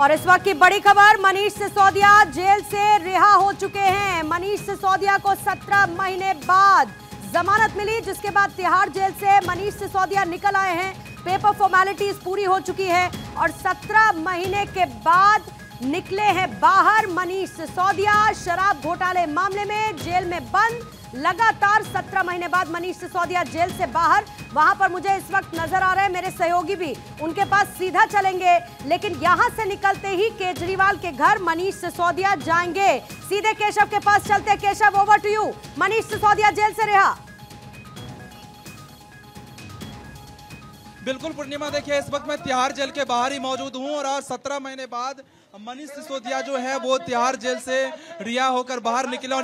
और इस वक्त की बड़ी खबर, मनीष सिसोदिया जेल से रिहा हो चुके हैं। मनीष सिसोदिया को 17 महीने बाद जमानत मिली, जिसके बाद तिहाड़ जेल से मनीष सिसोदिया निकल आए हैं। पेपर फॉर्मेलिटीज पूरी हो चुकी है और 17 महीने के बाद निकले हैं बाहर। मनीष सिसोदिया शराब घोटाले मामले में जेल में बंद, लगातार 17 महीने बाद मनीष सिसोदिया जेल से बाहर। वहां पर मुझे इस वक्त नजर आ रहे हैं मेरे सहयोगी भी, उनके पास सीधा चलेंगे। लेकिन यहां से निकलते ही केजरीवाल के घर मनीष सिसोदिया जाएंगे। सीधे केशव के पास चलते हैं। Keshav, over to you. Manish Sisodia jail से रिहा। बिल्कुल पूर्णिमा, देखिए इस वक्त मैं तिहाड़ जेल के बाहर ही मौजूद हूं और आज 17 महीने बाद मनीष सिसोदिया जो है वो तिहाड़ जेल से रिहा होकर बाहर निकले।